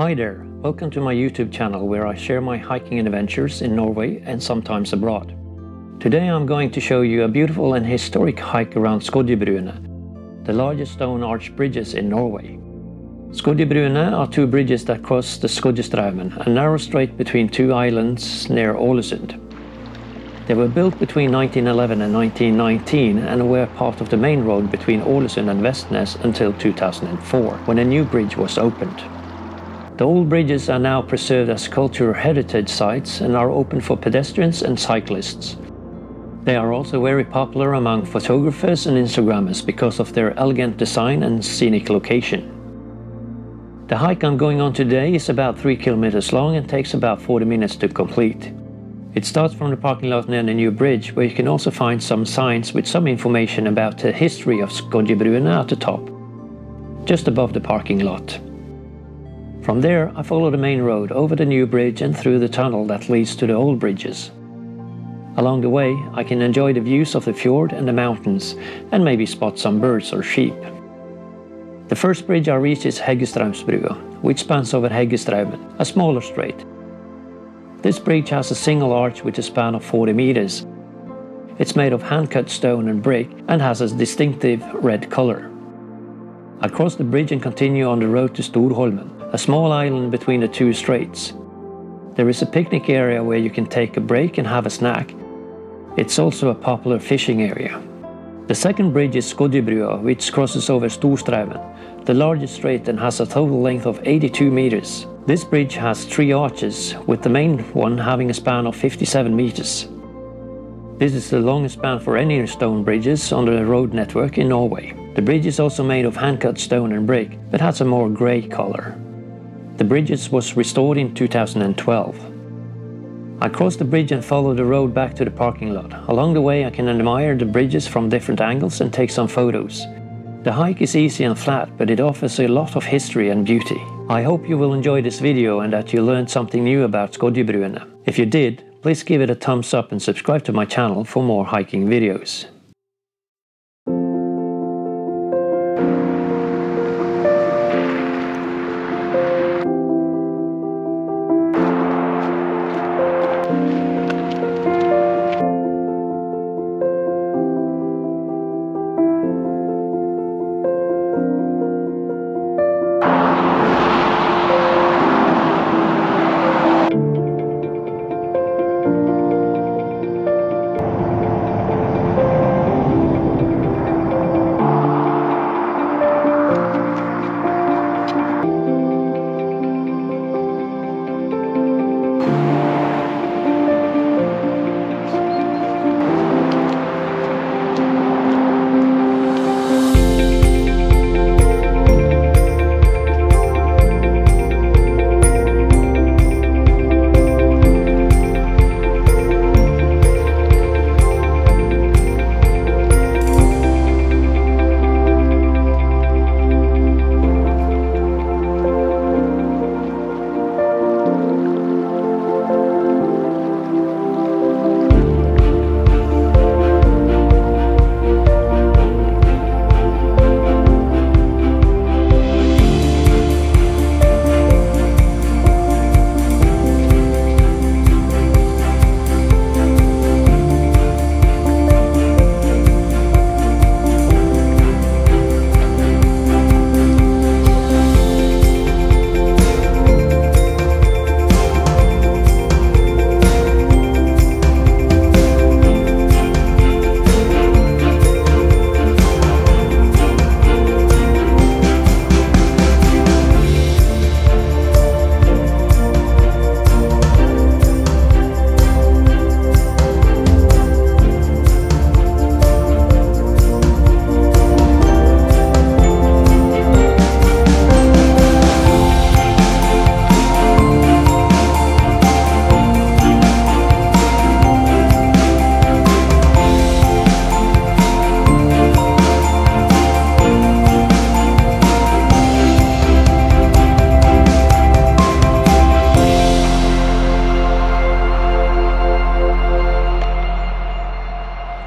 Hi there, welcome to my YouTube channel where I share my hiking and adventures in Norway and sometimes abroad. Today I'm going to show you a beautiful and historic hike around Skodjebrune, the largest stone arch bridges in Norway. Skodjebrune are two bridges that cross the Skodjestraumen, a narrow strait between two islands near Ålesund. They were built between 1911 and 1919 and were part of the main road between Ålesund and Vestnes until 2004, when a new bridge was opened. The old bridges are now preserved as cultural heritage sites and are open for pedestrians and cyclists. They are also very popular among photographers and Instagrammers because of their elegant design and scenic location. The hike I'm going on today is about 3 kilometers long and takes about 40 minutes to complete. It starts from the parking lot near the new bridge, where you can also find some signs with some information about the history of Skodjebrune at the top, just above the parking lot. From there, I follow the main road over the new bridge and through the tunnel that leads to the old bridges. Along the way, I can enjoy the views of the fjord and the mountains, and maybe spot some birds or sheep. The first bridge I reach is Skodjestraumen, which spans over Skodjestraumen, a smaller strait. This bridge has a single arch with a span of 40 meters. It's made of hand-cut stone and brick and has a distinctive red color. I cross the bridge and continue on the road to Storholmen, a small island between the two straits. There is a picnic area where you can take a break and have a snack. It's also a popular fishing area. The second bridge is Skodjebrua, which crosses over Storsträven, the largest strait, and has a total length of 82 meters. This bridge has 3 arches, with the main one having a span of 57 meters. This is the longest span for any stone bridges on the road network in Norway. The bridge is also made of hand-cut stone and brick, but has a more grey color. The bridge was restored in 2012. I cross the bridge and follow the road back to the parking lot. Along the way I can admire the bridges from different angles and take some photos. The hike is easy and flat, but it offers a lot of history and beauty. I hope you will enjoy this video and that you learned something new about Skodjebrune. If you did, please give it a thumbs up and subscribe to my channel for more hiking videos.